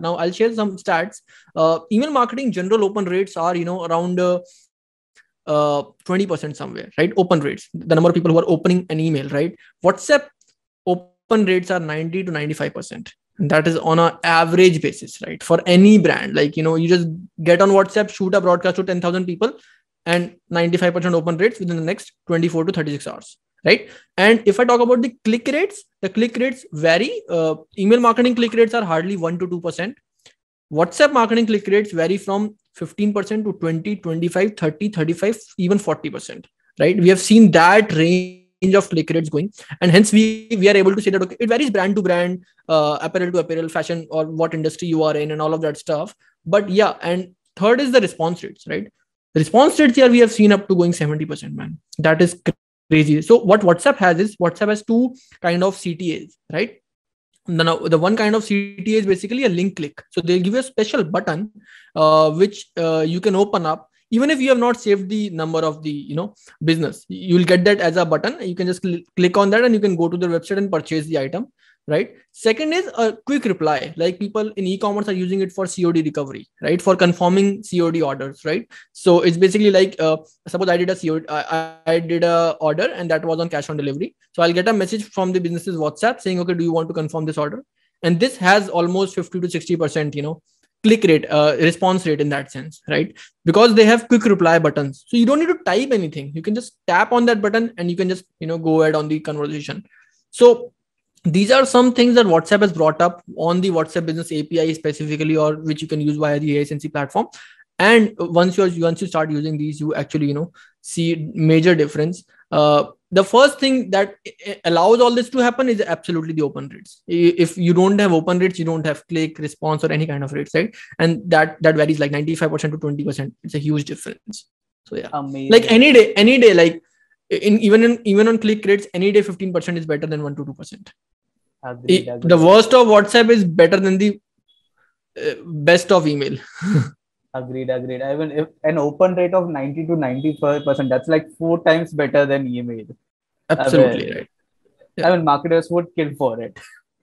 Now I'll share some stats. Email marketing general open rates are, around 20% somewhere, right? Open rates, the number of people who are opening an email, right? WhatsApp open rates are 90 to 95%. That is on an average basis, right? For any brand, like, you just get on WhatsApp, shoot a broadcast to 10,000 people and 95% open rates within the next 24 to 36 hours. Right. And if I talk about the click rates vary. Email marketing click rates are hardly 1 to 2%. WhatsApp marketing click rates vary from 15% to 20, 25, 30, 35, even 40%. Right. We have seen that range of click rates going. And hence we are able to say that, okay, it varies brand to brand, apparel to apparel, fashion or what industry you are in and all of that stuff. But yeah. And third is the response rates, right? The response rates here we have seen up to going 70%, man. That is crazy. So what WhatsApp has is two kind of CTAs, right? The one kind of CTA is basically a link click. So they'll give you a special button, which you can open up. Even if you have not saved the number of the, business, you'll get that as a button. You can just click on that and you can go to their website and purchase the item, right? Second is a quick reply. Like people in e-commerce are using it for COD recovery, right? For confirming COD orders, right? So it's basically like, suppose I did a COD, I did a order and that was on cash on delivery. So I'll get a message from the business's WhatsApp saying, okay, do you want to confirm this order? And this has almost 50 to 60%, click rate, response rate in that sense, right? Because they have quick reply buttons. So you don't need to type anything. You can just tap on that button and you can just, go ahead on the conversation. So these are some things that WhatsApp has brought up on the WhatsApp Business API specifically, or which you can use via the AiSensy platform. And once you start using these, you actually, see major difference. The first thing that allows all this to happen is absolutely the open rates. If you don't have open rates, you don't have click, response, or any kind of rates, right? And that varies like 95% to 20%. It's a huge difference. So yeah, amazing. Like any day, like even on click rates, any day 15% is better than 1 to 2%. The worst of WhatsApp is better than the best of email. Agreed. Even if an open rate of 90 to 95%, that's like 4 times better than email. Absolutely, right. Yeah. Marketers would kill for it.